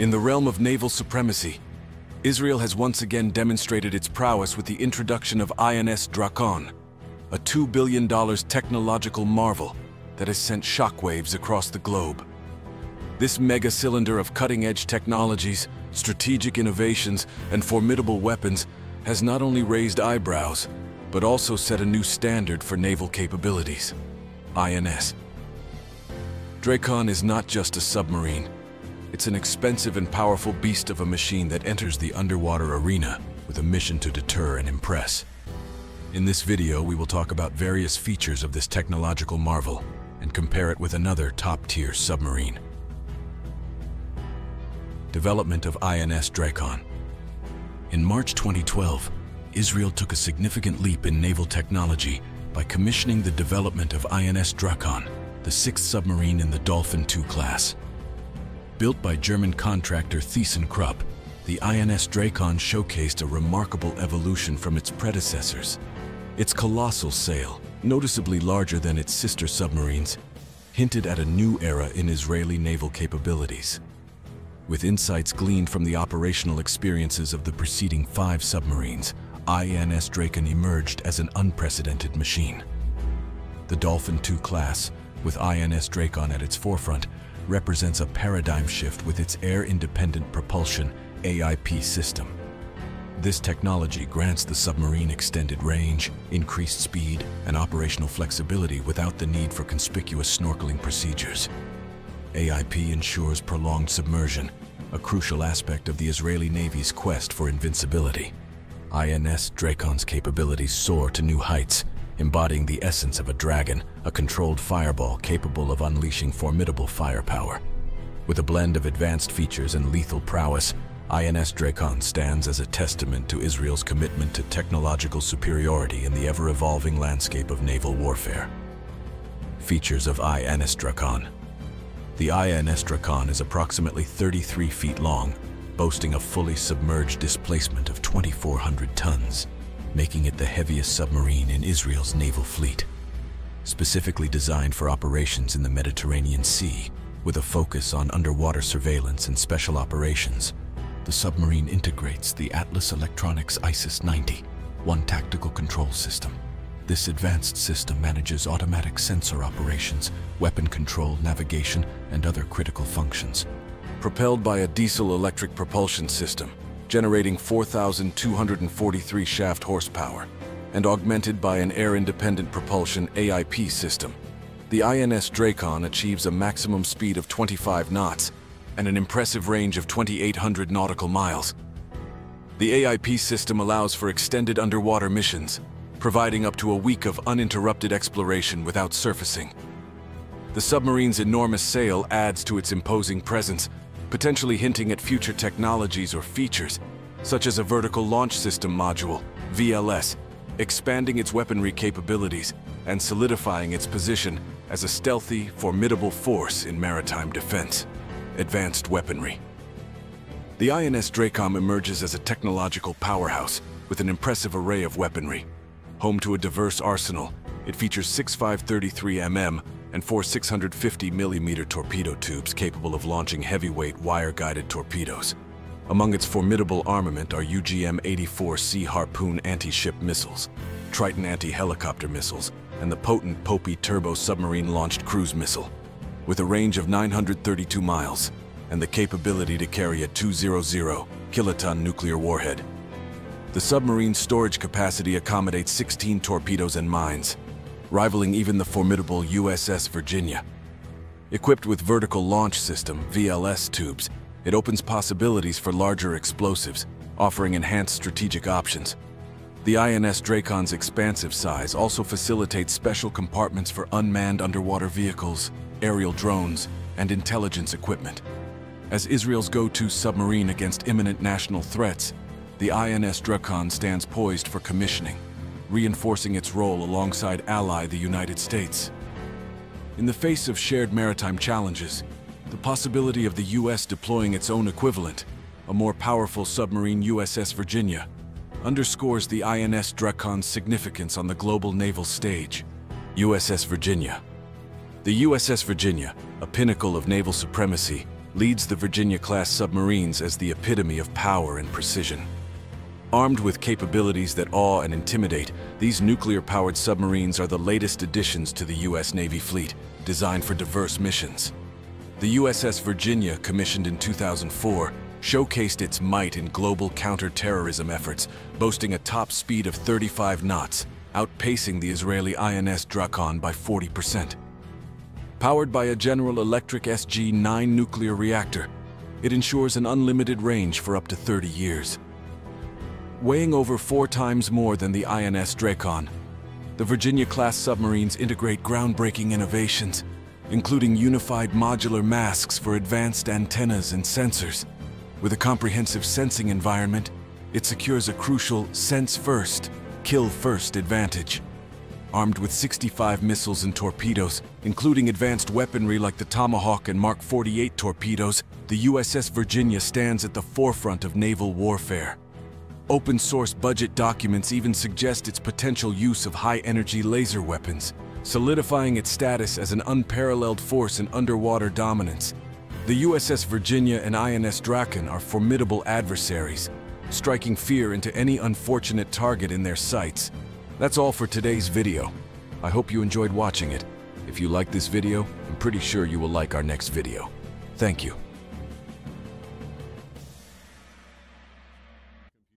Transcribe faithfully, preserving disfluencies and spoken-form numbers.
In the realm of naval supremacy, Israel has once again demonstrated its prowess with the introduction of I N S Drakon, a two billion dollar technological marvel that has sent shockwaves across the globe. This mega cylinder of cutting-edge technologies, strategic innovations, and formidable weapons has not only raised eyebrows, but also set a new standard for naval capabilities, I N S. Drakon is not just a submarine. It's an expensive and powerful beast of a machine that enters the underwater arena with a mission to deter and impress. In this video, we will talk about various features of this technological marvel and compare it with another top-tier submarine. Development of I N S Drakon. In March twenty twelve, Israel took a significant leap in naval technology by commissioning the development of I N S Drakon, the sixth submarine in the Dolphin two class. Built by German contractor Thyssen Krupp, the I N S Drakon showcased a remarkable evolution from its predecessors. Its colossal sail, noticeably larger than its sister submarines, hinted at a new era in Israeli naval capabilities. With insights gleaned from the operational experiences of the preceding five submarines, I N S Drakon emerged as an unprecedented machine. The Dolphin two class, with I N S Drakon at its forefront, represents a paradigm shift with its air-independent propulsion A I P system. This technology grants the submarine extended range, increased speed, and operational flexibility without the need for conspicuous snorkeling procedures. A I P ensures prolonged submersion, a crucial aspect of the Israeli Navy's quest for invincibility. I N S Drakon's capabilities soar to new heights, embodying the essence of a dragon, a controlled fireball capable of unleashing formidable firepower. With a blend of advanced features and lethal prowess, I N S Drakon stands as a testament to Israel's commitment to technological superiority in the ever-evolving landscape of naval warfare. Features of I N S Drakon. The I N S Drakon is approximately thirty-three feet long, boasting a fully submerged displacement of twenty-four hundred tons, making it the heaviest submarine in Israel's naval fleet. Specifically designed for operations in the Mediterranean Sea, with a focus on underwater surveillance and special operations, the submarine integrates the Atlas Electronics ISIS ninety, one tactical control system. This advanced system manages automatic sensor operations, weapon control, navigation, and other critical functions. Propelled by a diesel-electric propulsion system, generating four thousand two hundred forty-three shaft horsepower, and augmented by an air-independent propulsion A I P system, the I N S Drakon achieves a maximum speed of twenty-five knots and an impressive range of twenty-eight hundred nautical miles. The A I P system allows for extended underwater missions, providing up to a week of uninterrupted exploration without surfacing. The submarine's enormous sail adds to its imposing presence, potentially hinting at future technologies or features, such as a vertical launch system module, V L S, expanding its weaponry capabilities and solidifying its position as a stealthy, formidable force in maritime defense. Advanced weaponry. The I N S Drakon emerges as a technological powerhouse with an impressive array of weaponry. Home to a diverse arsenal, it features six five thirty-three millimeter and four six hundred fifty millimeter torpedo tubes capable of launching heavyweight wire-guided torpedoes. Among its formidable armament are U G M eighty-four C Harpoon anti-ship missiles, Triton anti-helicopter missiles, and the potent Popeye Turbo submarine-launched cruise missile. With a range of nine hundred thirty-two miles and the capability to carry a two hundred kiloton nuclear warhead, the submarine's storage capacity accommodates sixteen torpedoes and mines, rivaling even the formidable U S S Virginia. Equipped with vertical launch system, V L S tubes, it opens possibilities for larger explosives, offering enhanced strategic options. The I N S Drakon's expansive size also facilitates special compartments for unmanned underwater vehicles, aerial drones, and intelligence equipment. As Israel's go-to submarine against imminent national threats, the I N S Drakon stands poised for commissioning, reinforcing its role alongside ally the United States. In the face of shared maritime challenges, the possibility of the U S deploying its own equivalent, a more powerful submarine U S S Virginia, underscores the I N S Drakon's significance on the global naval stage. U S S Virginia. The U S S Virginia, a pinnacle of naval supremacy, leads the Virginia-class submarines as the epitome of power and precision. Armed with capabilities that awe and intimidate, these nuclear-powered submarines are the latest additions to the U S Navy fleet, designed for diverse missions. The U S S Virginia, commissioned in two thousand four, showcased its might in global counter-terrorism efforts, boasting a top speed of thirty-five knots, outpacing the Israeli I N S Drakon by forty percent. Powered by a General Electric S G nine nuclear reactor, it ensures an unlimited range for up to thirty years. Weighing over four times more than the I N S Drakon, the Virginia-class submarines integrate groundbreaking innovations, including unified modular masks for advanced antennas and sensors. With a comprehensive sensing environment, it secures a crucial sense-first, kill-first advantage. Armed with sixty-five missiles and torpedoes, including advanced weaponry like the Tomahawk and Mark forty-eight torpedoes, the U S S Virginia stands at the forefront of naval warfare. Open-source budget documents even suggest its potential use of high-energy laser weapons, solidifying its status as an unparalleled force in underwater dominance. The U S S Virginia and I N S Drakon are formidable adversaries, striking fear into any unfortunate target in their sights. That's all for today's video. I hope you enjoyed watching it. If you like this video, I'm pretty sure you will like our next video. Thank you.